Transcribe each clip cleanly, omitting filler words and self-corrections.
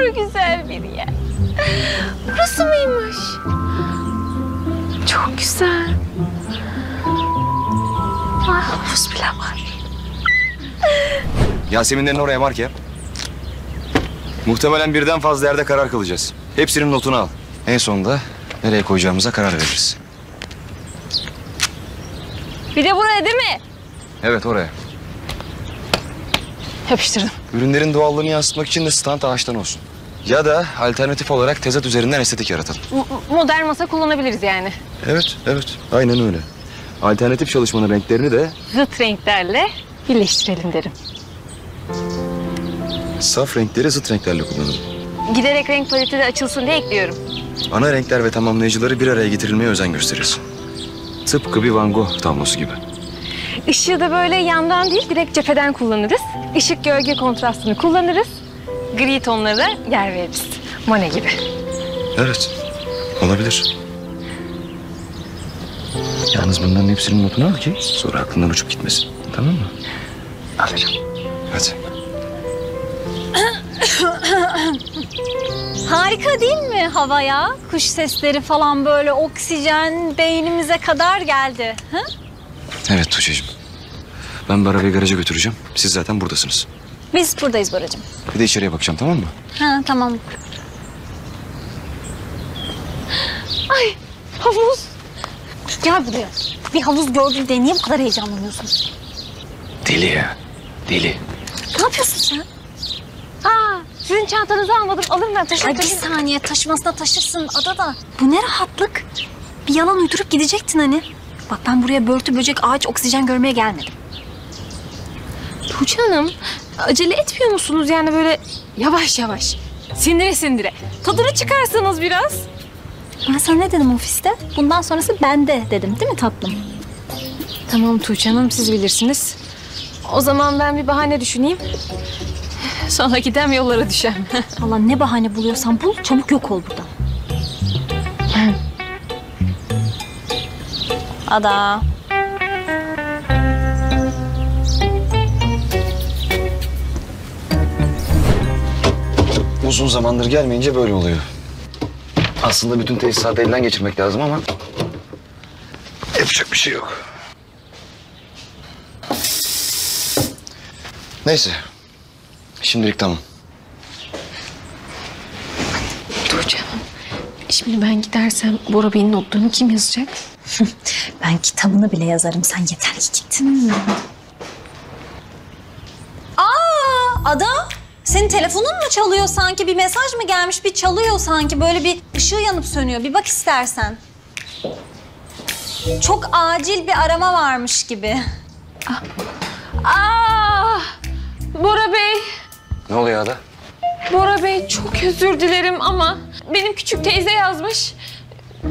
kadar güzel bir yer. Burası mıymış? Çok güzel. Ah, havuz bile var. Yasemin'lerin oraya mark yap. Muhtemelen birden fazla yerde karar kılacağız. Hepsinin notunu al. En sonunda nereye koyacağımıza karar veririz. Bir de buraya değil mi? Evet, oraya. Yapıştırdım. Ürünlerin doğallığını yansıtmak için de stand ağaçtan olsun. Ya da alternatif olarak tezat üzerinden estetik yaratalım. Modern masa kullanabiliriz yani. Evet, evet. Aynen öyle. Alternatif çalışmanın renklerini de... zıt renklerle birleştirelim derim. Saf renkleri zıt renklerle kullanalım. Giderek renk paleti de açılsın diye ekliyorum. Ana renkler ve tamamlayıcıları bir araya getirilmeye özen gösterirsin. Tıpkı bir Van Gogh tablosu gibi. Işığı da böyle yandan değil, direkt cepheden kullanırız. Işık gölge kontrastını kullanırız. Gri tonlara da yer veririz. Monet gibi. Evet, olabilir. Yalnız bunların hepsinin notunu al ki sonra aklından uçup gitmesin. Tamam mı? Alacağım. Hadi. Harika değil mi hava ya? Kuş sesleri falan, böyle oksijen beynimize kadar geldi. Ha? Evet Tuğçe'cim. Ben Bora'yı garaja götüreceğim. Siz zaten buradasınız. Biz buradayız Boracığım. Bir de içeriye bakacağım, tamam mı? Ha, tamam. Ay, havuz. Gel buraya. Bir havuz gördüm de niye bu kadar heyecanlanıyorsun? Deli ya, deli. Ne yapıyorsun sen? Aa, sizin çantanızı almadım. Alırım ben, taşırım. Ay bir saniye, taşımasına taşırsın Ada da. Bu ne rahatlık. Bir yalan uydurup gidecektin hani. Bak ben buraya börtü, böcek, ağaç, oksijen görmeye gelmedim. Tuğçe Hanım, acele etmiyor musunuz? Yani böyle yavaş yavaş, sindire sindire. Tadını çıkarsanız biraz. Ben sana ne dedim ofiste? Bundan sonrası bende dedim değil mi tatlım? Tamam Tuğçe Hanım, siz bilirsiniz. O zaman ben bir bahane düşüneyim. Sonra gidem yollara düşem. Allah, ne bahane buluyorsan bul, çabuk yok ol buradan. Ada. Uzun zamandır gelmeyince böyle oluyor. Aslında bütün tesisatı elden geçirmek lazım ama... yapacak bir şey yok. Neyse. Şimdilik tamam. Tuğçe Hanım, şimdi ben gidersem Bora Bey'in notlarını kim yazacak? Ben kitabını bile yazarım, sen yeter ki git. Aa, Ada, senin telefonun mu çalıyor sanki? Bir mesaj mı gelmiş? Bir çalıyor sanki, böyle bir ışığı yanıp sönüyor. Bir bak istersen. Çok acil bir arama varmış gibi. Aa, Bora Bey. Ne oluyor Ada? Bora Bey, çok özür dilerim ama benim küçük teyze yazmış.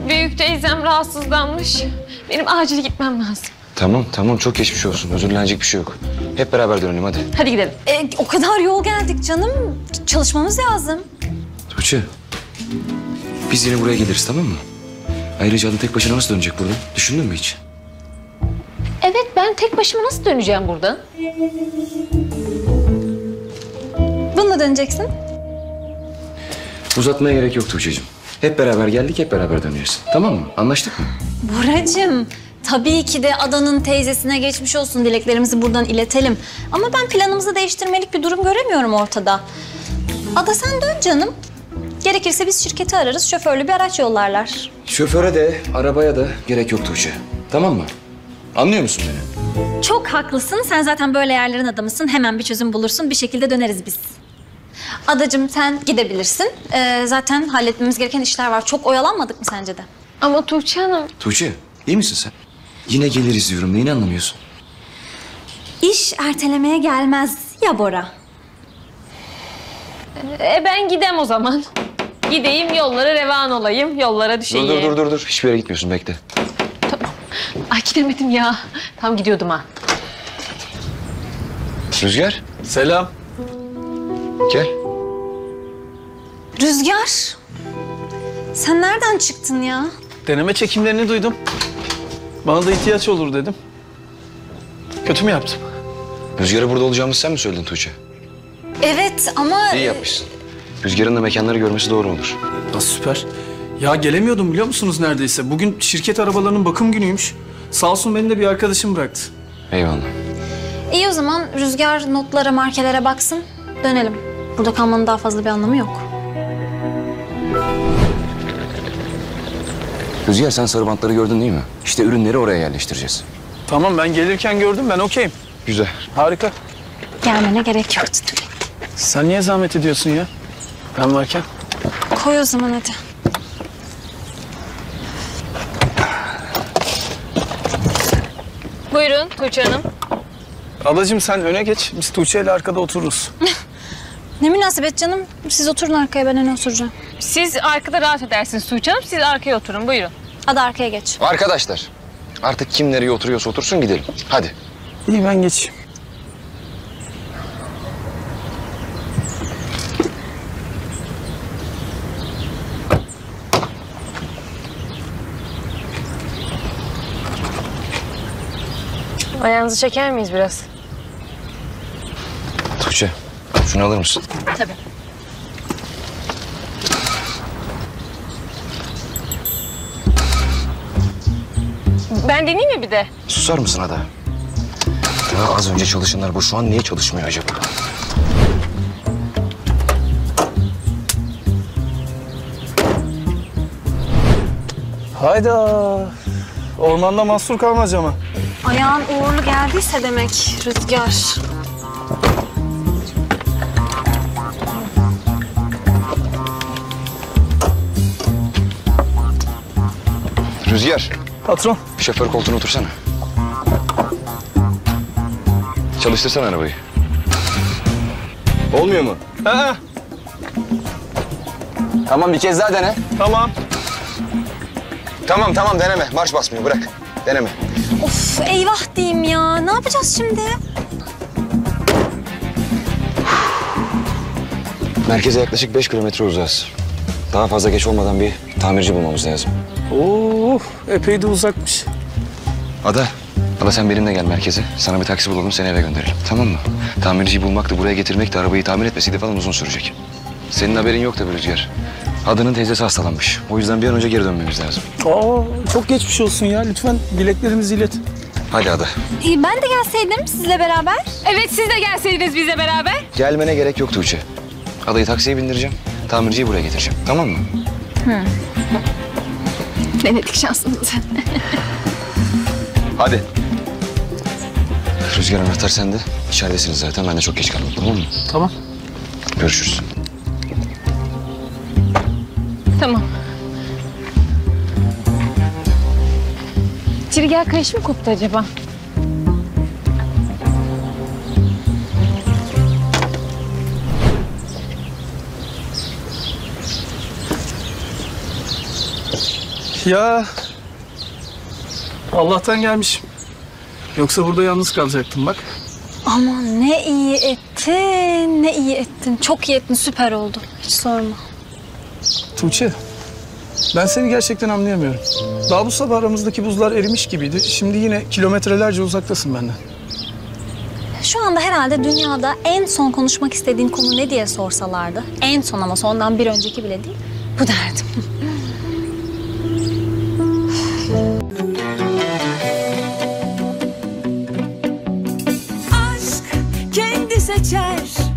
Büyük teyzem rahatsızlanmış. Benim acil gitmem lazım. Tamam, tamam. Çok geçmiş olsun. Özürlenecek bir şey yok. Hep beraber dönelim hadi. Hadi gidelim. O kadar yol geldik canım. Çalışmamız lazım. Tuğçe, biz yine buraya geliriz, tamam mı? Ayrıca Ada tek başına nasıl dönecek buradan? Düşündün mü hiç? Evet, ben tek başıma nasıl döneceğim buradan? Bununla döneceksin. Uzatmaya gerek yok Tuğçe'cim. Hep beraber geldik, hep beraber dönüyoruz. Tamam mı? Anlaştık mı? Boracığım, tabii ki de Ada'nın teyzesine geçmiş olsun dileklerimizi buradan iletelim. Ama ben planımızı değiştirmelik bir durum göremiyorum ortada. Ada sen dön canım. Gerekirse biz şirketi ararız, şoförlü bir araç yollarlar. Şoföre de, arabaya da gerek yok Tuğçe. Tamam mı? Anlıyor musun beni? Çok haklısın. Sen zaten böyle yerlerin adamısın. Hemen bir çözüm bulursun. Bir şekilde döneriz biz. Adacığım sen gidebilirsin. Zaten halletmemiz gereken işler var. Çok oyalanmadık mı sence de? Ama Tuğçe Hanım... Tuğçe, iyi misin sen? Yine geliriz diyorum. Neyini anlamıyorsun? İş ertelemeye gelmez ya Bora. Ben gidem o zaman. Gideyim, yollara revan olayım. Yollara düşeyim. Dur. Hiçbir yere gitmiyorsun. Bekle. Tamam. Ay gidemedim ya. Tam gidiyordum ha. Rüzgar. Selam. Gel. Rüzgar, sen nereden çıktın ya? Deneme çekimlerini duydum. Bana da ihtiyaç olur dedim. Kötü mü yaptım? Rüzgar'a burada olacağımızı sen mi söyledin Tuğçe? Evet ama... İyi yapmışsın. Rüzgar'ın da mekanları görmesi doğru olur. Nasıl süper. Ya gelemiyordum biliyor musunuz neredeyse. Bugün şirket arabalarının bakım günüymüş. Sağ olsun beni de bir arkadaşım bıraktı. Eyvallah. İyi o zaman Rüzgar notlara, markelere baksın. Dönelim. Burada kalmanın daha fazla bir anlamı yok. Rüzgar sen sarı bantları gördün değil mi? İşte ürünleri oraya yerleştireceğiz. Tamam ben gelirken gördüm ben okeyim. Güzel. Harika. Gelmene gerek yoktu tabii. Sen niye zahmet ediyorsun ya? Ben varken. Koy o zaman hadi. Buyurun Tuğçe Hanım. Adacığım sen öne geç. Biz Tuğçe ile arkada otururuz. Ne münasebet canım. Siz oturun arkaya ben öne oturacağım. Siz arkada rahat edersiniz Tuğçe Hanım. Siz arkaya oturun buyurun. Ada arkaya geç. Arkadaşlar artık kim nereye oturuyorsa otursun gidelim. Hadi. İyi ben geçeyim. Ayağınızı çeker miyiz biraz? Tuğçe, şunu alır mısın? Tabii. Ben deneyeyim mi bir de? Susar mısın Ada? Daha az önce çalışanlar bu. Şu an niye çalışmıyor acaba? Hayda. Ormanda mahsur kalmaz ama. Ayağın uğurlu geldiyse demek Rüzgar. Rüzgar. Patron. Şoför koltuğuna otursana. Çalıştırsana arabayı. Olmuyor mu? Ha. Tamam bir kez daha dene. Tamam. Tamam deneme. Marş basmıyor bırak. Deneme. Of eyvah diyeyim ya. Ne yapacağız şimdi? Merkeze yaklaşık 5 kilometre uzağız. Daha fazla geç olmadan bir tamirci bulmamız lazım. Of epey de uzakmış. Ada sen benimle gel merkeze. Sana bir taksi bulalım seni eve gönderelim. Tamam mı? Tamirciyi bulmak da buraya getirmek de arabayı tamir etmesiydi falan uzun sürecek. Senin haberin yok tabii Rüzgar. Ada'nın teyzesi hastalanmış. O yüzden bir an önce geri dönmemiz lazım. Aa, çok geçmiş olsun ya. Lütfen dileklerimizi ilet. Hadi Ada. Ben de gelseydim sizle beraber. Evet siz de gelseydiniz bizle beraber. Gelmene gerek yok Tuğçe. Ada'yı taksiye bindireceğim. Tamirciyi buraya getireceğim. Tamam mı? Hı. Denedik şansımızı. Hadi. Rüzgar anahtar sende. İçeridesiniz zaten. Ben de çok geç kalmadım. Tamam mı? Tamam. Görüşürüz. Tamam. Çirgel kayış mı koptu acaba? Ya Allah'tan gelmişim. Yoksa burada yalnız kalacaktım bak. Aman ne iyi ettin, ne iyi ettin. Çok iyi ettin, süper oldu. Hiç sorma. Tuğçe, ben seni gerçekten anlayamıyorum. Daha bu sabah aramızdaki buzlar erimiş gibiydi. Şimdi yine kilometrelerce uzaktasın benden. Şu anda herhalde dünyada en son konuşmak istediğin konu ne diye sorsalardı. En son ama sondan bir önceki bile değil. Bu derdim. Aşk kendi seçer.